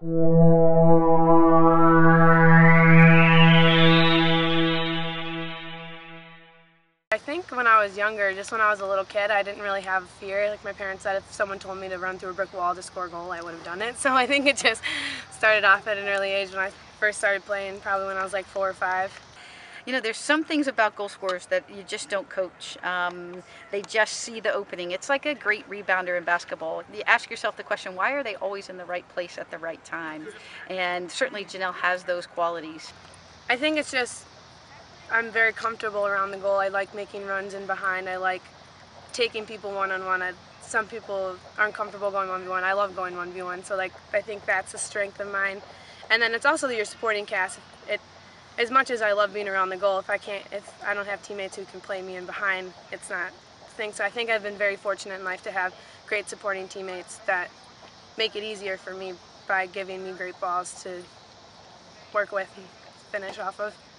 I think when I was younger, just when I was a little kid, I didn't really have fear. Like my parents said, if someone told me to run through a brick wall to score a goal, I would have done it. So I think it just started off at an early age when I first started playing, probably when I was like 4 or 5. You know, there's some things about goal scorers that you just don't coach. They just see the opening. It's like a great rebounder in basketball. You ask yourself the question, why are they always in the right place at the right time? And certainly Jannelle has those qualities. I think it's just, I'm very comfortable around the goal. I like making runs in behind. I like taking people one-on-one. Some people aren't comfortable going 1v1. I love going 1v1, so like I think that's a strength of mine. And then it's also your supporting cast. As much as I love being around the goal, if I don't have teammates who can play me in behind, it's not a thing. So I think I've been very fortunate in life to have great supporting teammates that make it easier for me by giving me great balls to work with and finish off of.